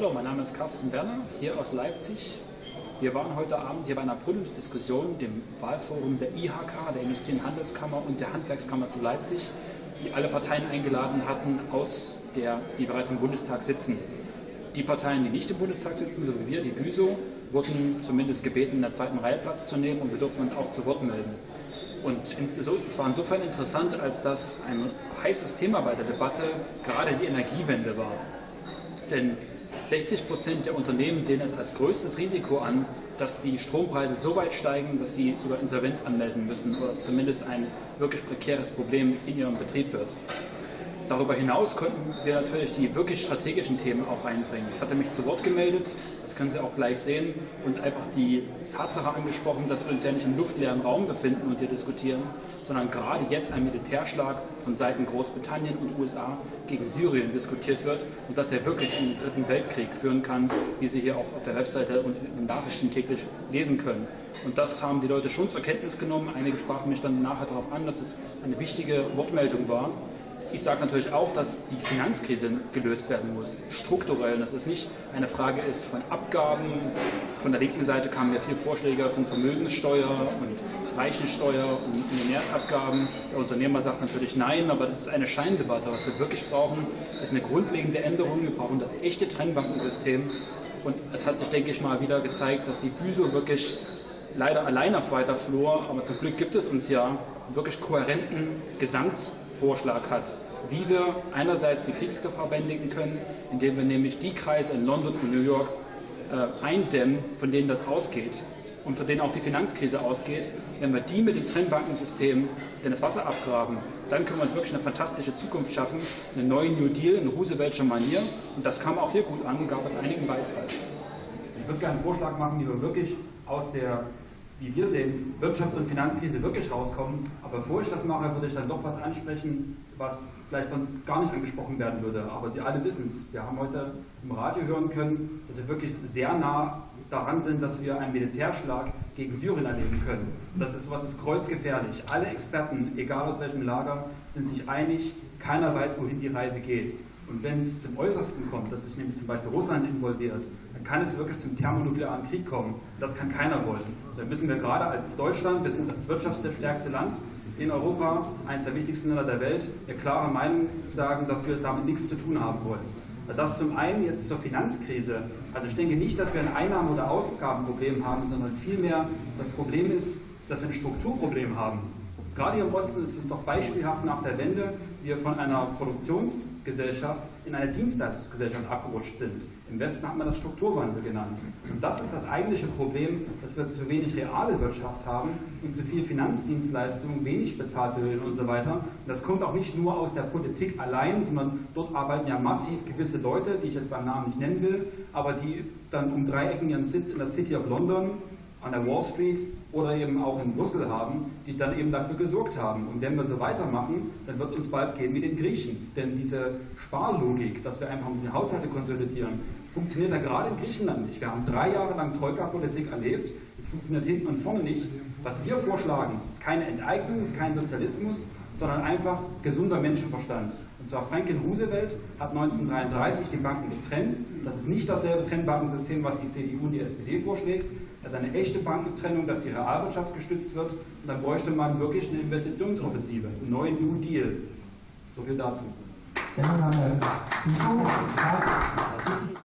Hallo, mein Name ist Karsten Werner, hier aus Leipzig. Wir waren heute Abend hier bei einer Podiumsdiskussion, dem Wahlforum der IHK, der Industrie- und Handelskammer und der Handwerkskammer zu Leipzig, die alle Parteien eingeladen hatten, die bereits im Bundestag sitzen. Die Parteien, die nicht im Bundestag sitzen, so wie wir, die BÜSO, wurden zumindest gebeten, in der zweiten Reihe Platz zu nehmen und wir durften uns auch zu Wort melden. Und es war insofern interessant, als dass ein heißes Thema bei der Debatte gerade die Energiewende war. Denn 60% der Unternehmen sehen es als größtes Risiko an, dass die Strompreise so weit steigen, dass sie sogar Insolvenz anmelden müssen oder es zumindest ein wirklich prekäres Problem in ihrem Betrieb wird. Darüber hinaus konnten wir natürlich die wirklich strategischen Themen auch reinbringen. Ich hatte mich zu Wort gemeldet, das können Sie auch gleich sehen, und einfach die Tatsache angesprochen, dass wir uns ja nicht im luftleeren Raum befinden und hier diskutieren, sondern gerade jetzt ein Militärschlag von Seiten Großbritannien und USA gegen Syrien diskutiert wird und dass er wirklich in den Dritten Weltkrieg führen kann, wie Sie hier auch auf der Webseite und in den Nachrichten täglich lesen können. Und das haben die Leute schon zur Kenntnis genommen. Einige sprachen mich dann nachher darauf an, dass es eine wichtige Wortmeldung war. Ich sage natürlich auch, dass die Finanzkrise gelöst werden muss, strukturell, dass es nicht eine Frage ist von Abgaben. Von der linken Seite kamen ja viele Vorschläge von Vermögenssteuer und Reichensteuer und Millionärsabgaben. Der Unternehmer sagt natürlich nein, aber das ist eine Scheindebatte. Was wir wirklich brauchen, ist eine grundlegende Änderung. Wir brauchen das echte Trennbankensystem. Und es hat sich, denke ich mal, wieder gezeigt, dass die BÜSO wirklich leider allein auf weiter Flur, aber zum Glück gibt es uns ja wirklich kohärenten Gesamtvorschlag hat, wie wir einerseits die Kriegsgefahr bändigen können, indem wir nämlich die Kreise in London und New York eindämmen, von denen das ausgeht und von denen auch die Finanzkrise ausgeht. Wenn wir die mit dem Trennbankensystem denn das Wasser abgraben, dann können wir uns wirklich eine fantastische Zukunft schaffen, einen neuen New Deal in roosevelt'scher Manier, und das kam auch hier gut an und gab es einigen Beifall. Ich würde gerne einen Vorschlag machen, wie wir wirklich aus der, wie wir sehen, Wirtschafts- und Finanzkrise wirklich rauskommen. Aber bevor ich das mache, würde ich dann doch was ansprechen, was vielleicht sonst gar nicht angesprochen werden würde. Aber Sie alle wissen es. Wir haben heute im Radio hören können, dass wir wirklich sehr nah daran sind, dass wir einen Militärschlag gegen Syrien erleben können. Das ist, was ist kreuzgefährlich. Alle Experten, egal aus welchem Lager, sind sich einig. Keiner weiß, wohin die Reise geht. Und wenn es zum Äußersten kommt, dass sich nämlich zum Beispiel Russland involviert, dann kann es wirklich zum thermonuklearen Krieg kommen. Das kann keiner wollen. Da müssen wir gerade als Deutschland, wir sind das wirtschaftsstärkste Land in Europa, eines der wichtigsten Länder der Welt, eine klare Meinung sagen, dass wir damit nichts zu tun haben wollen. Das zum einen jetzt zur Finanzkrise. Also ich denke nicht, dass wir ein Einnahmen- oder Ausgabenproblem haben, sondern vielmehr das Problem ist, dass wir ein Strukturproblem haben. Gerade hier im Osten ist es doch beispielhaft nach der Wende, wir von einer Produktionsgesellschaft in eine Dienstleistungsgesellschaft abgerutscht sind. Im Westen hat man das Strukturwandel genannt. Und das ist das eigentliche Problem, dass wir zu wenig reale Wirtschaft haben und zu viel Finanzdienstleistungen, wenig bezahlte Löhne und so weiter. Und das kommt auch nicht nur aus der Politik allein, sondern dort arbeiten ja massiv gewisse Leute, die ich jetzt beim Namen nicht nennen will, aber die dann um Dreiecken ihren Sitz in der City of London, an der Wall Street oder eben auch in Brüssel haben, die dann eben dafür gesorgt haben. Und wenn wir so weitermachen, dann wird es uns bald gehen wie den Griechen. Denn diese Sparlogik, dass wir einfach die Haushalte konsolidieren, funktioniert ja gerade in Griechenland nicht. Wir haben 3 Jahre lang Troika-Politik erlebt, es funktioniert hinten und vorne nicht. Was wir vorschlagen, ist keine Enteignung, ist kein Sozialismus, sondern einfach gesunder Menschenverstand. Und zwar Franklin Roosevelt hat 1933 die Banken getrennt. Das ist nicht dasselbe Trennbankensystem, was die CDU und die SPD vorschlägt. Also eine echte Bankentrennung, dass die Realwirtschaft gestützt wird, und dann bräuchte man wirklich eine Investitionsoffensive, einen neuen New Deal. So viel dazu.